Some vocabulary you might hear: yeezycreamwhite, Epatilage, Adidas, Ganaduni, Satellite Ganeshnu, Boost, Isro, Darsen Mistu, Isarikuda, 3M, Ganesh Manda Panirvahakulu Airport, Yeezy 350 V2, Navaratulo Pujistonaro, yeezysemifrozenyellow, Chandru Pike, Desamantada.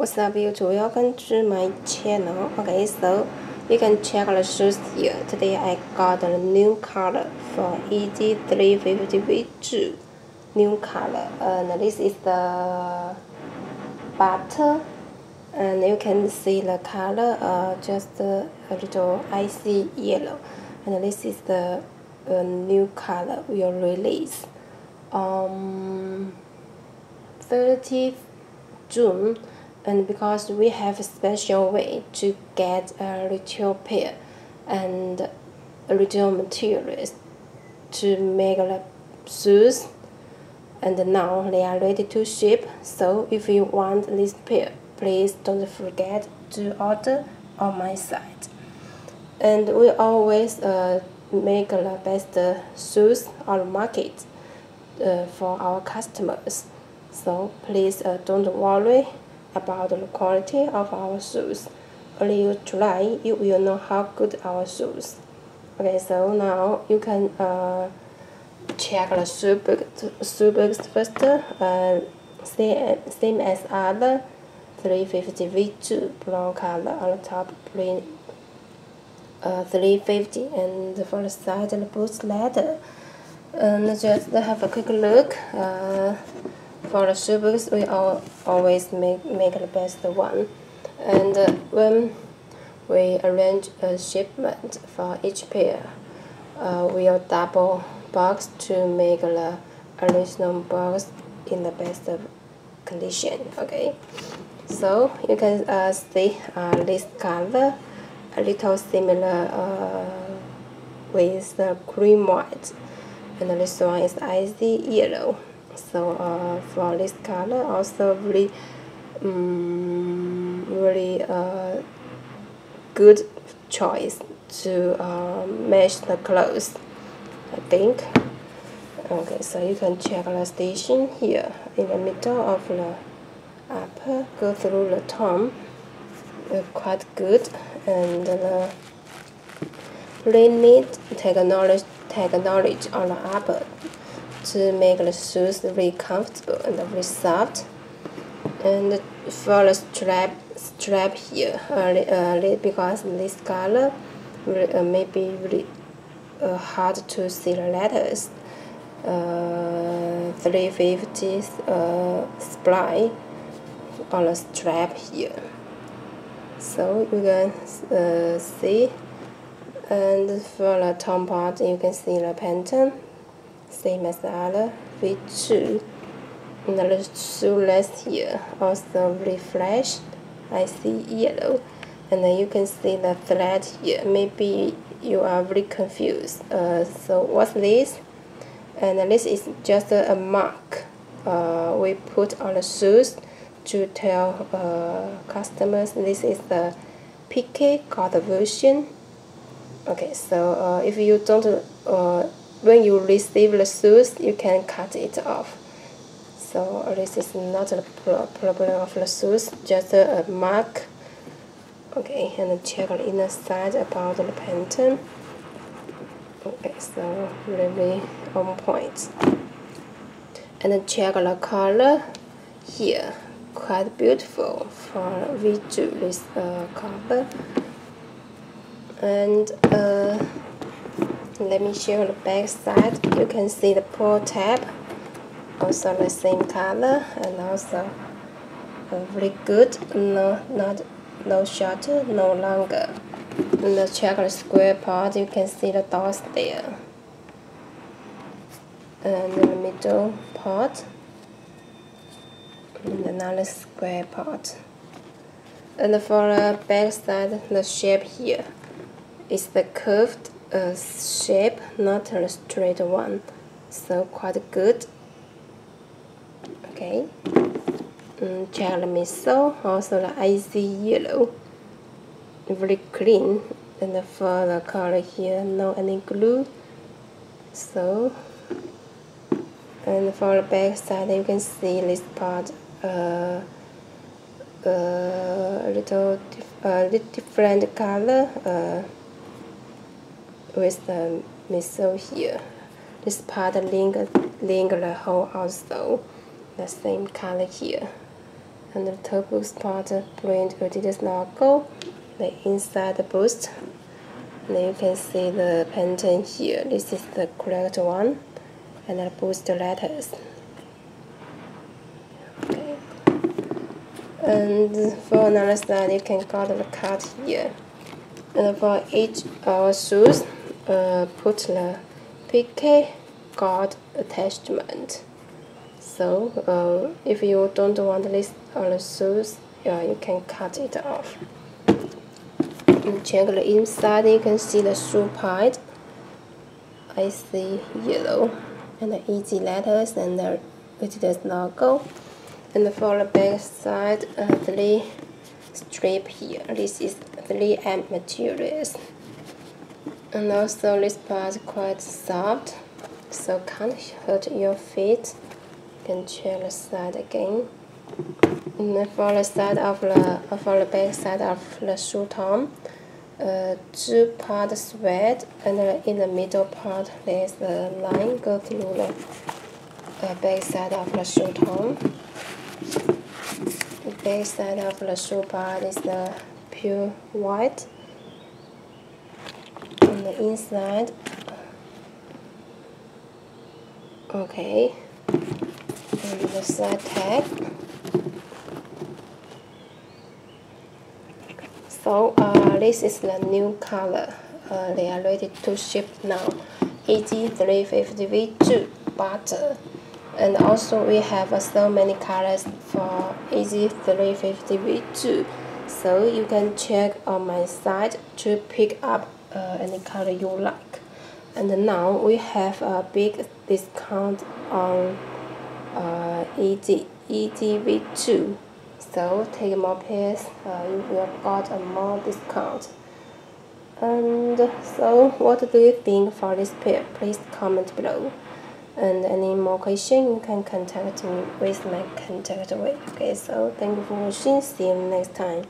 What's up YouTube, welcome to my channel. Okay, so you can check the shoes here. Today I got a new color from Yeezy 350 V2. New color, and this is the butter, and you can see the color just a little icy yellow, and this is the new color will release 30th June, and because we have a special way to get a retail pair and retail materials to make the shoes, and now they are ready to ship. So if you want this pair, please don't forget to order on my site. And we always make the best shoes on market for our customers. So please don't worry about the quality of our shoes. Only you try, you will know how good our shoes. Okay, so now you can check the shoe box first. Same as other 350 V2 brown color on the top, plain 350, and for the side and Boost leather. And just have a quick look. For the shoe box, we always make the best one, and when we arrange a shipment for each pair, we'll double box to make the original box in the best condition. Okay, so you can see this color a little similar with the cream white, and this one is icy yellow. So for this color also really really good choice to match the clothes, I think. Okay, so you can check the station here in the middle of the upper, go through the tom, quite good, and the really neat technology on the upper to make the shoes really comfortable and really soft. And for the strap here, because this color may be really hard to see the letters, 350 spray on the strap here, so you can see. And for the top part, you can see the pattern, same as the other V2. And the shoelace here also refresh, I see yellow, and then you can see the thread here. Maybe you are really confused, so what's this? And this is just a mark we put on the shoes to tell customers this is the PK cut version. Okay, so if you don't when you receive the shoes, you can cut it off. So this is not a problem of the shoes, just a mark. Okay, and check the inner side about the pattern. Okay, so really on point. And check the color here, quite beautiful for V2 this color. And let me show the back side. You can see the pull tab, also the same color, and also really good. No shorter, no longer. And the check the square part. You can see the dots there, and the middle part, and another square part. And for the back side, the shape here is the curved shape, not a straight one, so quite good. Okay, check the midsole, also the icy yellow, very clean. And for the color here, no any glue. So, and for the back side, you can see this part a little different color. With the missile here, this part link the hole, also the same color here, and the top boost part print Adidas logo, the inside the boost. And you can see the pattern here. This is the correct one, and the boost letters. Okay. And for another side, you can cut the cut here. And for each our shoes, put the PK guard attachment. So if you don't want this on the shoes, you can cut it off. And check the inside, you can see the shoe part. I see yellow and the Yeezy letters and the Adidas logo. And for the back side, three strip here. This is 3M materials. And also this part is quite soft, so can't hurt your feet. You can check the side again. And for the side of the back side of the shoe tom, two part thread, and in the middle part there's a line go through the back side of the shoe tom. The back side of the shoe part is the pure white. On the inside, okay, and the side tag. So this is the new color. They are ready to ship now. Yeezy 350 V2 butter, and also we have so many colors for Yeezy 350 V2. So you can check on my site to pick up any color you like. And now we have a big discount on Yeezy V2, so take more pairs, you will got a more discount. And so what do you think for this pair? Please comment below, and any more question you can contact me with my contact way. Okay, so thank you for watching, see you next time.